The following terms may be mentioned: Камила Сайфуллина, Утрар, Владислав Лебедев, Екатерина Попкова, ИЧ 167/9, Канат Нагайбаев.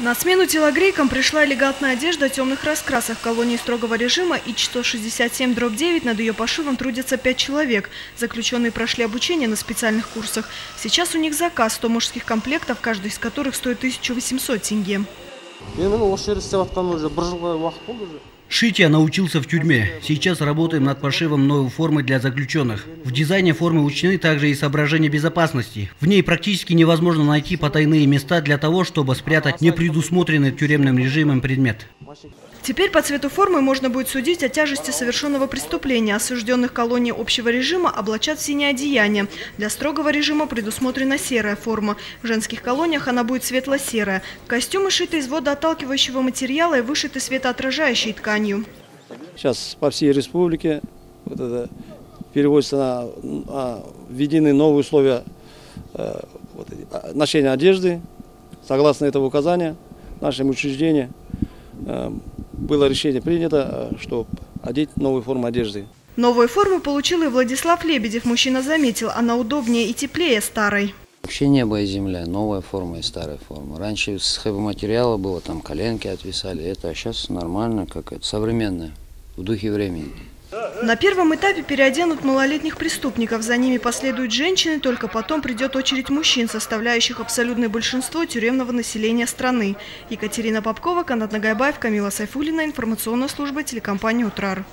На смену телогрейкам пришла элегантная одежда темных раскрасок. В колонии строгого режима ИЧ 167/9 над ее пошивом трудятся 5 человек. Заключенные прошли обучение на специальных курсах. Сейчас у них заказ 100 мужских комплектов, каждый из которых стоит 1800 тенге. Шить я научился в тюрьме. Сейчас работаем над пошивом новой формы для заключенных. В дизайне формы учтены также и соображения безопасности. В ней практически невозможно найти потайные места для того, чтобы спрятать непредусмотренный тюремным режимом предмет. Теперь по цвету формы можно будет судить о тяжести совершенного преступления. Осужденных колонии общего режима облачат в синее одеяние. Для строгого режима предусмотрена серая форма. В женских колониях она будет светло-серая. Костюмы шиты из водоотталкивающего материала и вышиты светоотражающей тканью. Сейчас по всей республике вот это переводится на введены новые условия ношения одежды. Согласно этого указания нашим учреждениям было решение принято, чтобы одеть новую форму одежды. Новую форму получил и Владислав Лебедев. Мужчина заметил, она удобнее и теплее старой. Вообще небо и земля, новая форма и старая форма. Раньше с хаб-материала было, там коленки отвисали, а сейчас нормально, как это, современное, в духе времени. На первом этапе переоденут малолетних преступников, за ними последуют женщины, только потом придет очередь мужчин, составляющих абсолютное большинство тюремного населения страны. Екатерина Попкова, Канат Нагайбаев, Камила Сайфуллина, информационная служба телекомпании «Утрар».